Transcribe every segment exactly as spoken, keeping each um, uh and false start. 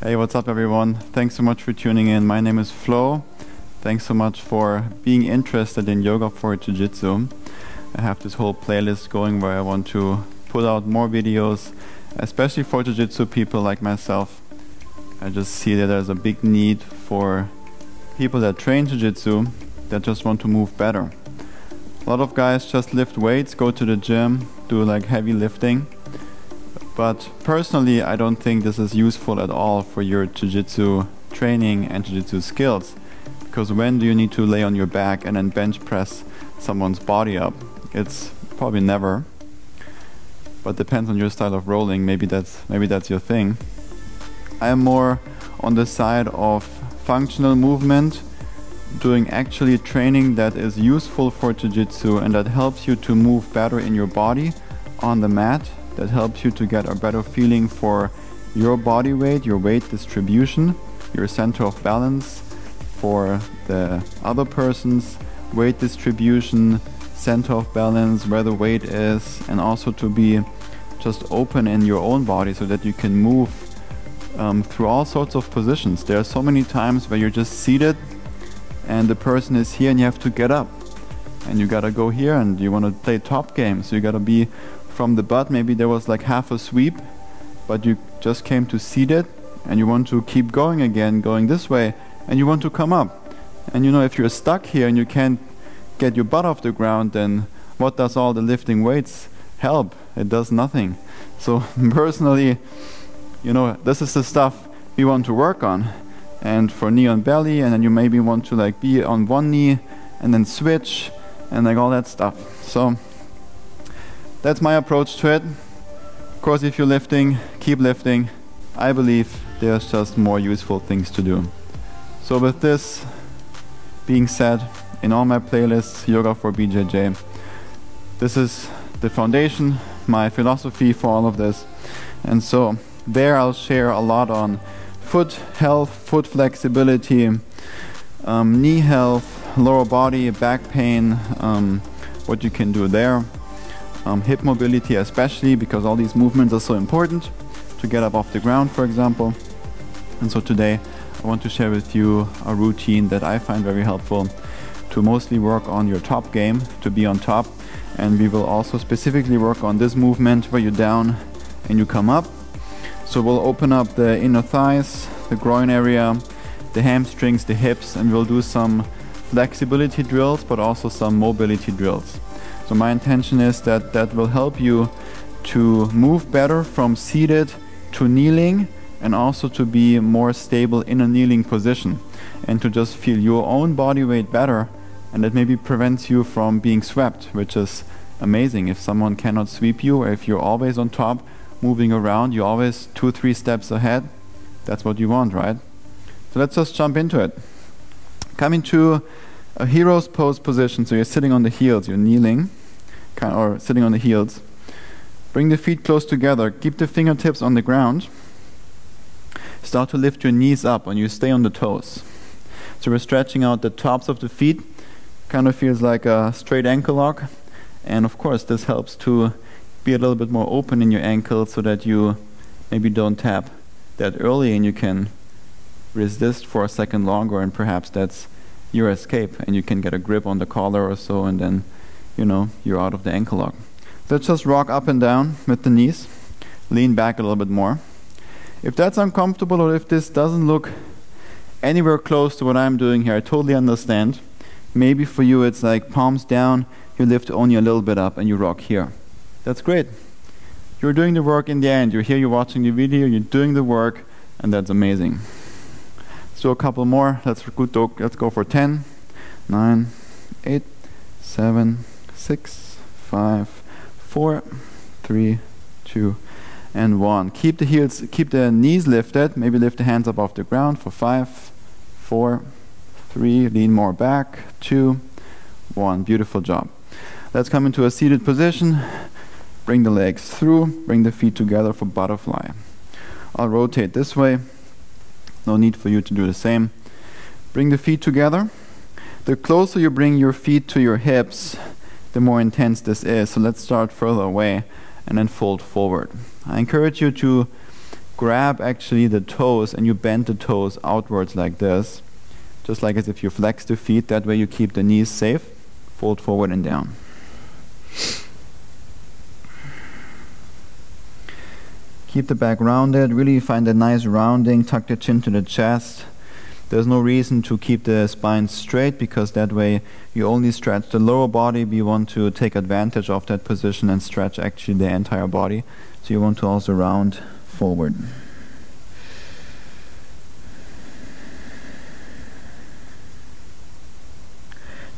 Hey, what's up everyone? Thanks so much for tuning in. My name is Flo. Thanks so much for being interested in yoga for jiu-jitsu. I have this whole playlist going where I want to put out more videos, especially for jiu-jitsu people like myself. I just see that there's a big need for people that train jiu-jitsu that just want to move better. A lot of guys just lift weights, go to the gym, do like heavy lifting. But personally, I don't think this is useful at all for your jiu-jitsu training and jiu-jitsu skills. Because when do you need to lay on your back and then bench press someone's body up? It's probably never. But depends on your style of rolling. Maybe that's maybe that's your thing. I am more on the side of functional movement, doing actually training that is useful for jiu-jitsu and that helps you to move better in your body on the mat. That helps you to get a better feeling for your body weight, your weight distribution, your center of balance, for the other person's weight distribution, center of balance, where the weight is, and also to be just open in your own body so that you can move um, through all sorts of positions. There are so many times where you're just seated and the person is here and you have to get up and you gotta go here and you wanna play top game, so you gotta be from the butt. Maybe there was like half a sweep, but you just came to seat it and you want to keep going again, going this way, and you want to come up. And you know, if you're stuck here and you can't get your butt off the ground, then what does all the lifting weights help? It does nothing. So personally, you know, this is the stuff we want to work on. And for knee on belly, and then you maybe want to like be on one knee and then switch and like all that stuff. So that's my approach to it. Of course, if you're lifting, keep lifting. I believe there's just more useful things to do. So with this being said, in all my playlists, yoga for B J J, this is the foundation, my philosophy for all of this. And so there I'll share a lot on foot health, foot flexibility, um, knee health, lower body, back pain, um, what you can do there. Um, hip mobility especially, because all these movements are so important to get up off the ground, for example. And so today I want to share with you a routine that I find very helpful to mostly work on your top game, to be on top. And we will also specifically work on this movement where you're down and you come up. So we'll open up the inner thighs, the groin area, the hamstrings, the hips, and we'll do some flexibility drills, but also some mobility drills. So my intention is that that will help you to move better from seated to kneeling, and also to be more stable in a kneeling position and to just feel your own body weight better, and that maybe prevents you from being swept, which is amazing. If someone cannot sweep you, or if you're always on top, moving around, you're always two, three steps ahead, that's what you want, right? So let's just jump into it. Coming to a hero's pose position, so you're sitting on the heels, you're kneeling, kind of, or sitting on the heels. Bring the feet close together, keep the fingertips on the ground. Start to lift your knees up and you stay on the toes. So we're stretching out the tops of the feet, kind of feels like a straight ankle lock. And of course this helps to be a little bit more open in your ankles so that you maybe don't tap that early and you can resist for a second longer, and perhaps that's your escape and you can get a grip on the collar or so, and then you know you're out of the ankle lock. Let's just rock up and down with the knees, lean back a little bit more. If that's uncomfortable or if this doesn't look anywhere close to what I'm doing here, I totally understand. Maybe for you it's like palms down, you lift only a little bit up and you rock here. That's great. You're doing the work in the end. You're here, you're watching the video, you're doing the work, and that's amazing. Let's do a couple more. Let's, let's go for ten, nine, eight, seven, six, five, four, three, two, and one. Keep the heels, keep the knees lifted. Maybe lift the hands up off the ground for five, four, three, lean more back, two, one. Beautiful job. Let's come into a seated position. Bring the legs through, bring the feet together for butterfly. I'll rotate this way. No need for you to do the same. Bring the feet together. The closer you bring your feet to your hips, the more intense this is. So let's start further away and then fold forward. I encourage you to grab actually the toes and you bend the toes outwards like this, just like as if you flex the feet. That way you keep the knees safe. Fold forward and down. Keep the back rounded, really find a nice rounding, tuck the chin to the chest. There's no reason to keep the spine straight because that way you only stretch the lower body. We want to take advantage of that position and stretch actually the entire body. So you want to also round forward.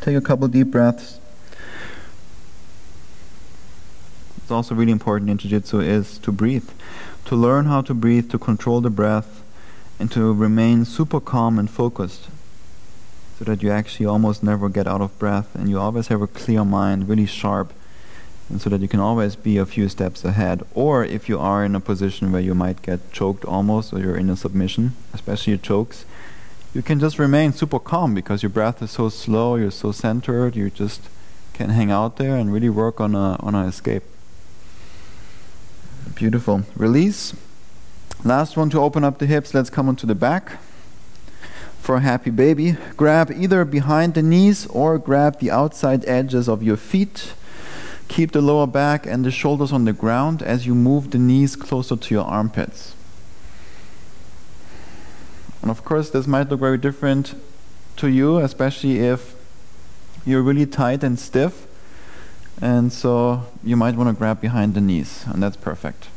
Take a couple deep breaths. It's also really important in Jiu-Jitsu is to breathe, to learn how to breathe, to control the breath, and to remain super calm and focused so that you actually almost never get out of breath and you always have a clear mind, really sharp, and so that you can always be a few steps ahead. Or if you are in a position where you might get choked almost, or you're in a submission, especially chokes, you can just remain super calm because your breath is so slow, you're so centered, you just can hang out there and really work on a on an escape. Beautiful. Release. Last one to open up the hips. Let's come onto the back for a happy baby. Grab either behind the knees or grab the outside edges of your feet. Keep the lower back and the shoulders on the ground as you move the knees closer to your armpits. And of course, this might look very different to you, especially if you're really tight and stiff. And so you might want to grab behind the knees, and that's perfect.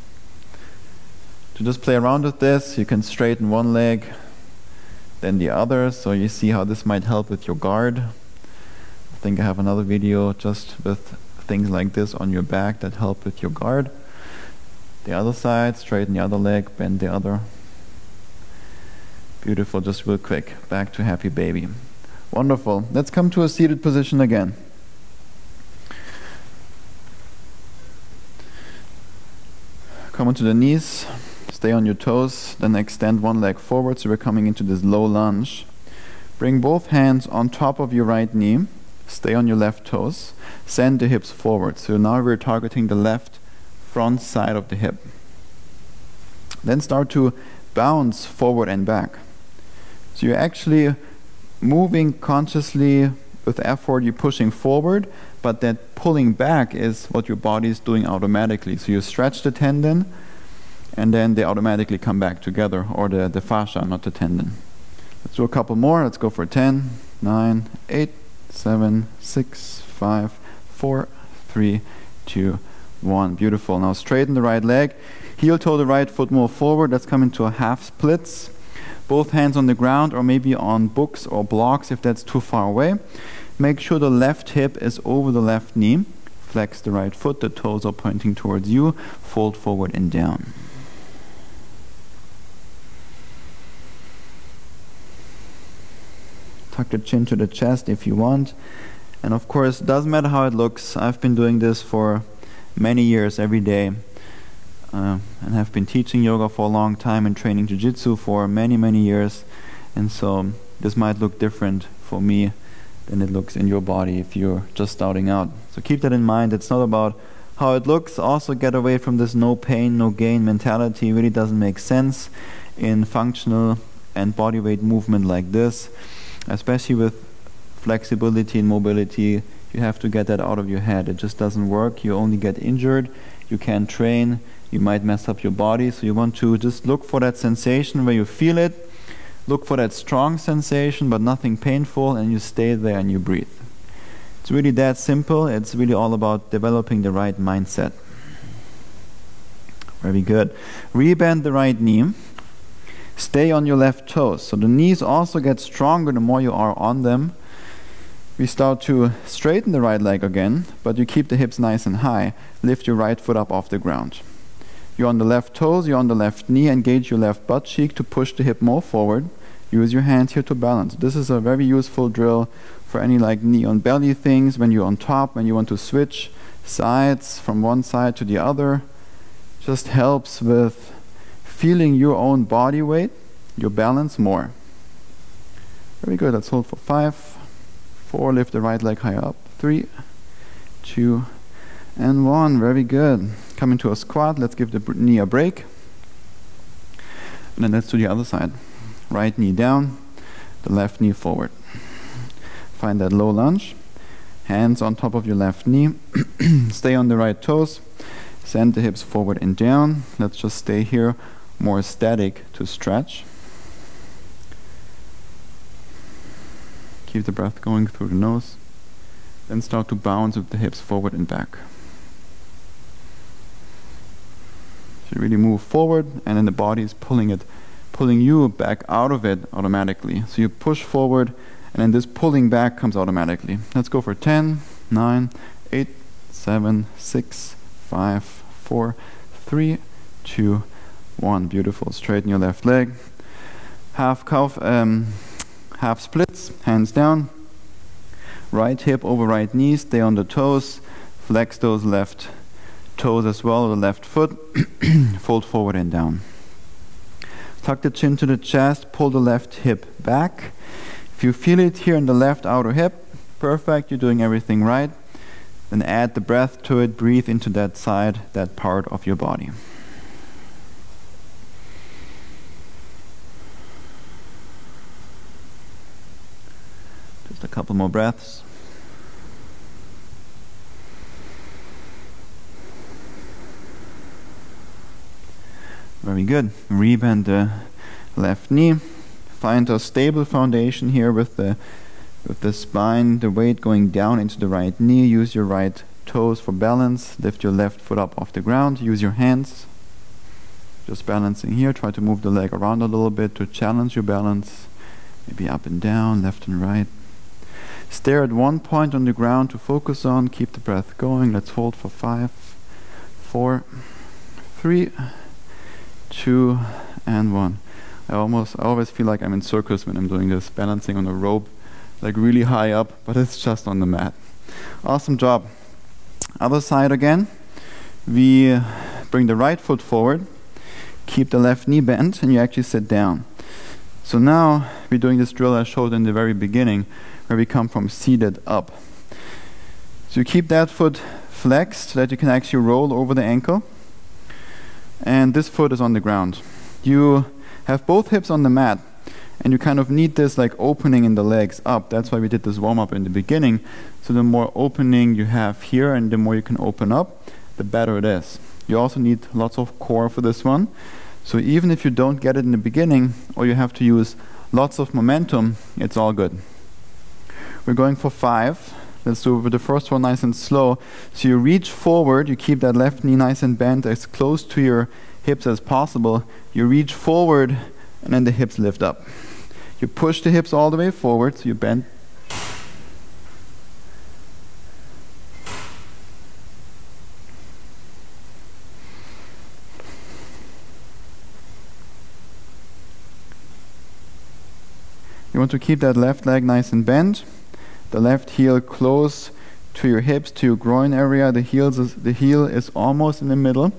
To just play around with this, you can straighten one leg, then the other, so you see how this might help with your guard. I think I have another video just with things like this on your back that help with your guard. The other side, straighten the other leg, bend the other. Beautiful, just real quick, back to happy baby. Wonderful, let's come to a seated position again. Come onto the knees, stay on your toes, then extend one leg forward, so we're coming into this low lunge. Bring both hands on top of your right knee, stay on your left toes, send the hips forward. So now we're targeting the left front side of the hip. Then start to bounce forward and back. So you're actually moving consciously with effort, you're pushing forward, but that pulling back is what your body is doing automatically. So you stretch the tendon, and then they automatically come back together, or the, the fascia, not the tendon. Let's do a couple more. Let's go for ten, nine, eight, seven, six, five, four, three, two, one. Beautiful. Now straighten the right leg. Heel toe the right foot more forward. Let's come into a half splits. Both hands on the ground or maybe on books or blocks if that's too far away. Make sure the left hip is over the left knee. Flex the right foot, the toes are pointing towards you. Fold forward and down. Tuck the chin to the chest if you want. And of course, it doesn't matter how it looks. I've been doing this for many years every day. Uh, and have been teaching yoga for a long time and training jiu-jitsu for many, many years. And so this might look different for me than it looks in your body if you're just starting out. So keep that in mind. It's not about how it looks. Also get away from this no pain, no gain mentality. It really doesn't make sense in functional and body weight movement like this. Especially with flexibility and mobility, you have to get that out of your head. It just doesn't work. You only get injured. You can't train. You might mess up your body, so you want to just look for that sensation where you feel it, look for that strong sensation, but nothing painful, and you stay there and you breathe. It's really that simple. It's really all about developing the right mindset. Very good. Rebend the right knee. Stay on your left toes. So the knees also get stronger the more you are on them. We start to straighten the right leg again, but you keep the hips nice and high. Lift your right foot up off the ground. You're on the left toes, you're on the left knee, engage your left butt cheek to push the hip more forward. Use your hands here to balance. This is a very useful drill for any like knee on belly things, when you're on top, when you want to switch sides from one side to the other. Just helps with feeling your own body weight, your balance more. Very good, let's hold for five, four, lift the right leg high up, three, two, and one. Very good. Come into a squat. Let's give the knee a break. And then let's do the other side. Right knee down, the left knee forward. Find that low lunge. Hands on top of your left knee. Stay on the right toes. Send the hips forward and down. Let's just stay here, more static to stretch. Keep the breath going through the nose. Then start to bounce with the hips forward and back. So you really move forward, and then the body is pulling it, pulling you back out of it automatically. So you push forward, and then this pulling back comes automatically. Let's go for ten, nine, eight, seven, six, five, four, three, two, one. Beautiful. Straighten your left leg. Half calf, um, half splits, hands down. Right hip over right knee, stay on the toes. Flex those left toes as well, the left foot. Fold forward and down. Tuck the chin to the chest, pull the left hip back. If you feel it here in the left outer hip, perfect, you're doing everything right. Then add the breath to it, breathe into that side, that part of your body. Just a couple more breaths. Very good. Rebend the left knee. Find a stable foundation here with the with the spine, the weight going down into the right knee. Use your right toes for balance. Lift your left foot up off the ground. Use your hands. Just balancing here. Try to move the leg around a little bit to challenge your balance. Maybe up and down, left and right. Stare at one point on the ground to focus on. Keep the breath going. Let's hold for five, four, three, two, and one. I almost, I always feel like I'm in circus when I'm doing this, balancing on a rope, like really high up, but it's just on the mat. Awesome job. Other side again. We bring the right foot forward, keep the left knee bent, and you actually sit down. So now we're doing this drill I showed in the very beginning, where we come from seated up. So you keep that foot flexed so that you can actually roll over the ankle. And this foot is on the ground. You have both hips on the mat, and you kind of need this like opening in the legs up. That's why we did this warm-up in the beginning. So the more opening you have here, and the more you can open up, the better it is. You also need lots of core for this one. So even if you don't get it in the beginning, or you have to use lots of momentum, it's all good. We're going for five. Let's do the first one nice and slow. So you reach forward, you keep that left knee nice and bent, as close to your hips as possible. You reach forward, and then the hips lift up. You push the hips all the way forward, so you bend. You want to keep that left leg nice and bent. The left heel close to your hips, to your groin area. The, heels is, the heel is almost in the middle.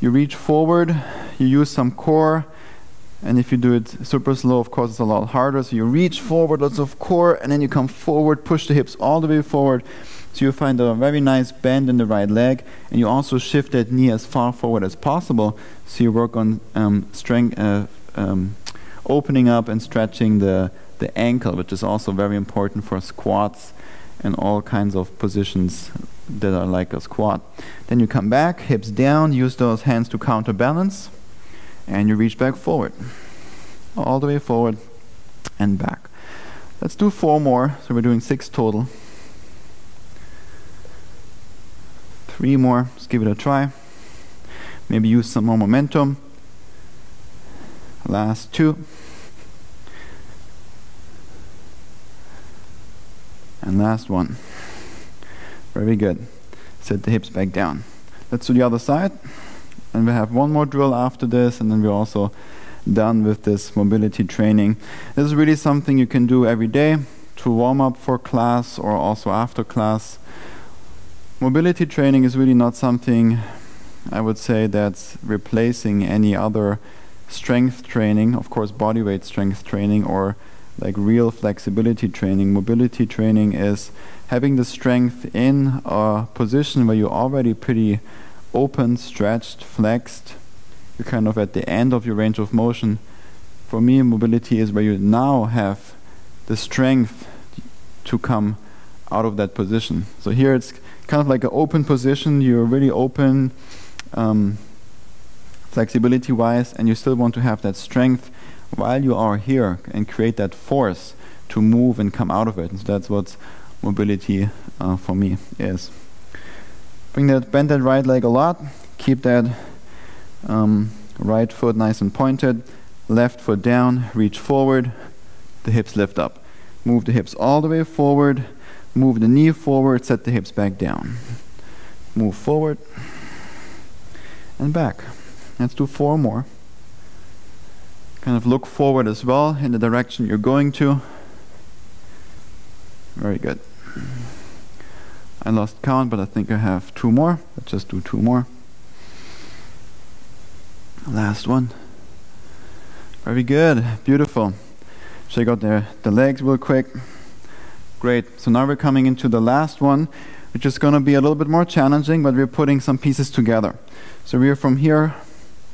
You reach forward, you use some core, and if you do it super slow, of course, it's a lot harder. So you reach forward, lots of core, and then you come forward, push the hips all the way forward. So you find a very nice bend in the right leg, and you also shift that knee as far forward as possible. So you work on um, strength, uh, um, opening up and stretching the the ankle, which is also very important for squats and all kinds of positions that are like a squat. Then you come back, hips down, use those hands to counterbalance, and you reach back forward, all the way forward and back. Let's do four more, so we're doing six total. Three more, let's give it a try. Maybe use some more momentum. Last two. And last one. Very good. Set the hips back down. Let's do the other side. And we have one more drill after this, and then we're also done with this mobility training. This is really something you can do every day to warm up for class or also after class. Mobility training is really not something, I would say, that's replacing any other strength training, of course body weight strength training or like real flexibility training. Mobility training is having the strength in a position where you're already pretty open, stretched, flexed. you're kind of at the end of your range of motion. For me, mobility is where you now have the strength to come out of that position. So here it's kind of like an open position, you're really open um, flexibility wise, and you still want to have that strength while you are here and create that force to move and come out of it. And so that's what mobility uh, for me is. Bring that, bend that right leg a lot, keep that um, right foot nice and pointed, left foot down, reach forward, the hips lift up. Move the hips all the way forward, move the knee forward, set the hips back down. Move forward and back. Let's do four more. Kind of look forward as well in the direction you're going to. Very good. I lost count, but I think I have two more. Let's just do two more. Last one. Very good, beautiful. Shake out the, the legs real quick. Great, so now we're coming into the last one, which is gonna be a little bit more challenging, but we're putting some pieces together. So we're from here,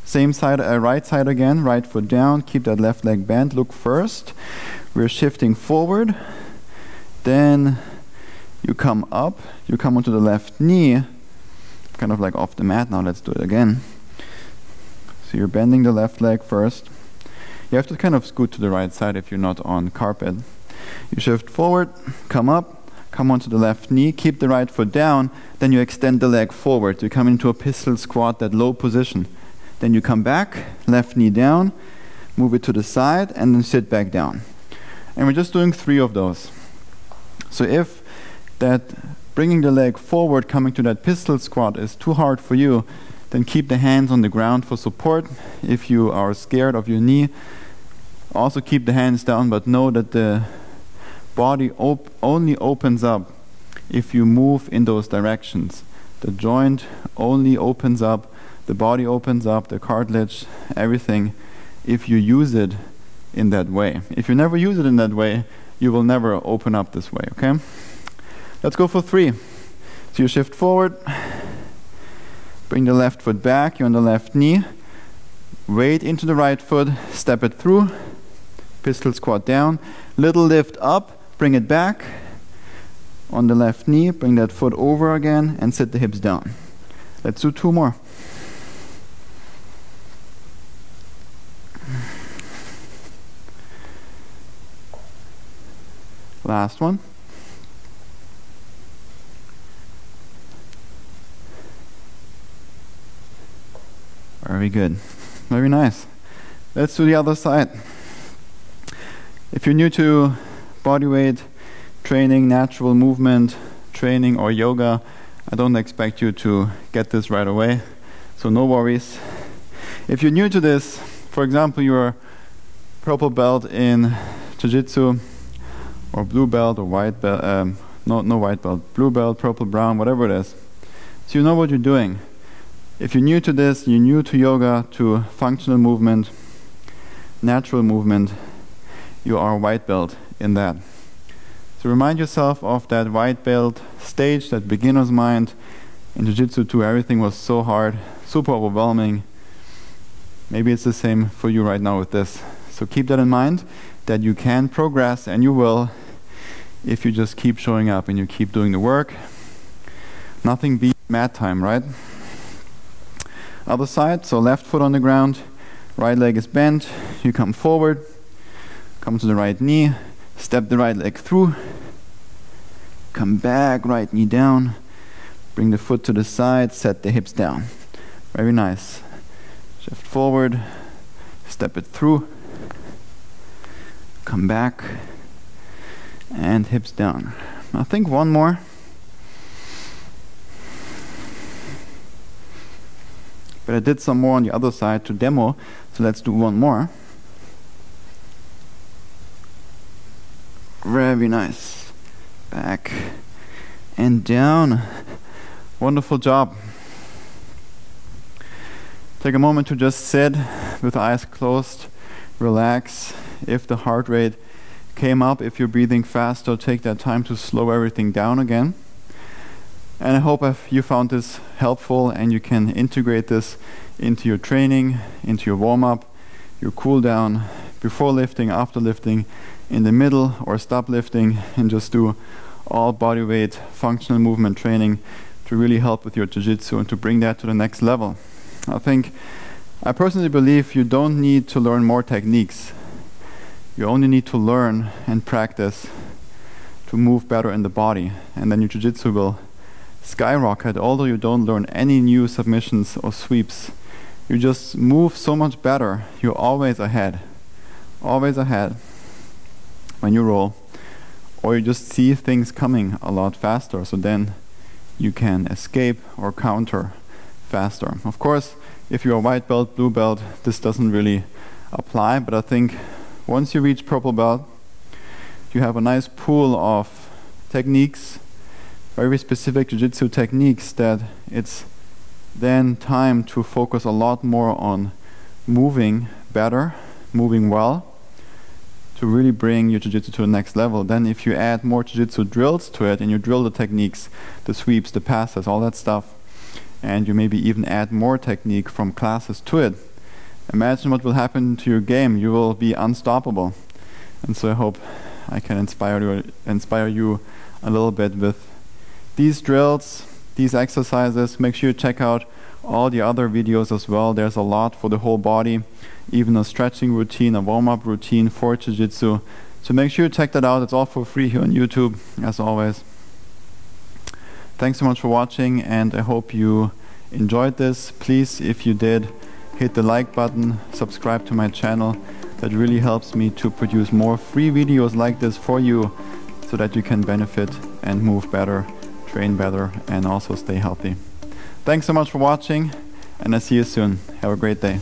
same side, uh, right side again, right foot down, keep that left leg bent, look first. We're shifting forward, then you come up, you come onto the left knee, kind of like off the mat now, let's do it again. So you're bending the left leg first. You have to kind of scoot to the right side if you're not on carpet. You shift forward, come up, come onto the left knee, keep the right foot down, then you extend the leg forward. You come into a pistol squat, that low position. Then you come back, left knee down, move it to the side, and then sit back down. And we're just doing three of those. So if that bringing the leg forward, coming to that pistol squat is too hard for you, then keep the hands on the ground for support. If you are scared of your knee, also keep the hands down, but know that the body op only opens up if you move in those directions. The joint only opens up, the body opens up, the cartilage, everything, if you use it in that way. If you never use it in that way, you will never open up this way, okay? Let's go for three. So you shift forward, bring the left foot back, you're on the left knee, weight into the right foot, step it through, pistol squat down, little lift up, bring it back, on the left knee, bring that foot over again, and sit the hips down. Let's do two more. Last one. Very good, very nice. Let's do the other side. If you're new to bodyweight training, natural movement training, or yoga, I don't expect you to get this right away, so no worries. If you're new to this, for example, you're purple belt in jiu-jitsu, or blue belt, or white belt, um, no, no white belt, blue belt, purple, brown, whatever it is. So you know what you're doing. If you're new to this, you're new to yoga, to functional movement, natural movement, you are a white belt in that. So remind yourself of that white belt stage, that beginner's mind. In jiu-jitsu too, everything was so hard, super overwhelming. Maybe it's the same for you right now with this. So keep that in mind, that you can progress, and you will, if you just keep showing up and you keep doing the work. Nothing beats mat time, right? Other side, so left foot on the ground, right leg is bent, you come forward, come to the right knee, step the right leg through, come back, right knee down, bring the foot to the side, set the hips down. Very nice. Shift forward, step it through, come back, and hips down. I think one more. But I did some more on the other side to demo, so let's do one more. Very nice. Back and down. Wonderful job. Take a moment to just sit with eyes closed, relax. If the heart rate came up, if you're breathing faster, take that time to slow everything down again. And I hope I've, you found this helpful and you can integrate this into your training, into your warm-up, your cool-down, before lifting, after lifting, in the middle, or stop lifting, and just do all body weight functional movement training to really help with your jiu-jitsu and to bring that to the next level. I think, I personally believe you don't need to learn more techniques. You only need to learn and practice to move better in the body, and then your jiu-jitsu will skyrocket. Although you don't learn any new submissions or sweeps, you just move so much better. You're always ahead, always ahead when you roll, or you just see things coming a lot faster, so then you can escape or counter faster. Of course, if you're a white belt, blue belt, this doesn't really apply, but I think once you reach purple belt, you have a nice pool of techniques, very specific jiu-jitsu techniques, that it's then time to focus a lot more on moving better, moving well, to really bring your jiu-jitsu to the next level. Then if you add more jiu-jitsu drills to it, and you drill the techniques, the sweeps, the passes, all that stuff, and you maybe even add more technique from classes to it, imagine what will happen to your game. You will be unstoppable. And so I hope I can inspire you, inspire you a little bit with these drills, these exercises. Make sure you check out all the other videos as well. There's a lot for the whole body, even a stretching routine, a warm-up routine for jiu-jitsu. So make sure you check that out. It's all for free here on YouTube, as always. Thanks so much for watching, and I hope you enjoyed this. Please, if you did, hit the like button, subscribe to my channel. That really helps me to produce more free videos like this for you, so that you can benefit and move better, train better, and also stay healthy. Thanks so much for watching, and I see you soon. Have a great day.